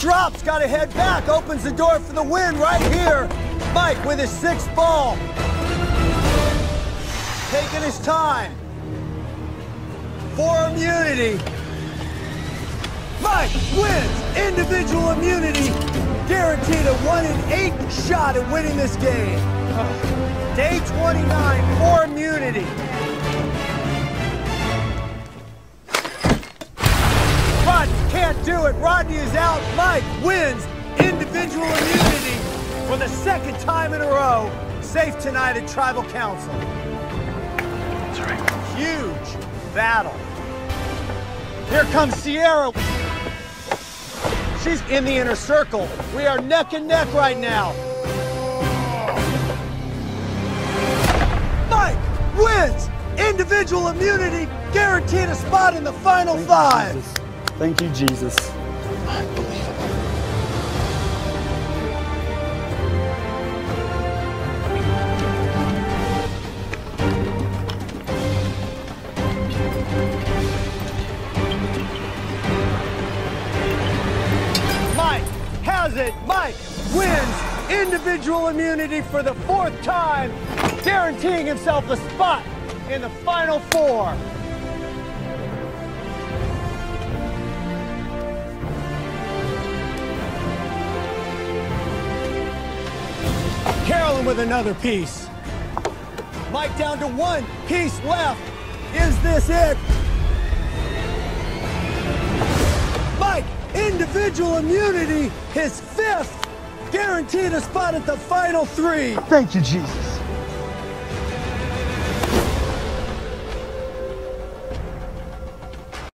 drops, gotta head back, opens the door for the win right here. Mike with his 6th ball. Taking his time. For immunity. Mike wins individual immunity. Guaranteed a 1 in 8 shot at winning this game. Day 29 for immunity. Can't do it. Rodney is out. Mike wins individual immunity for the 2nd time in a row. Safe tonight at Tribal Council. That's right. Huge battle. Here comes Sierra. She's in the inner circle. We are neck and neck right now. Mike wins individual immunity, guaranteed a spot in the final 5. Thank you, Jesus. Unbelievable. Mike has it. Mike wins individual immunity for the 4th time, guaranteeing himself a spot in the final 4. Carolyn with another piece. Mike down to 1 piece left. Is this it? Mike, individual immunity, his 5th, guaranteed a spot at the final 3. Thank you, Jesus.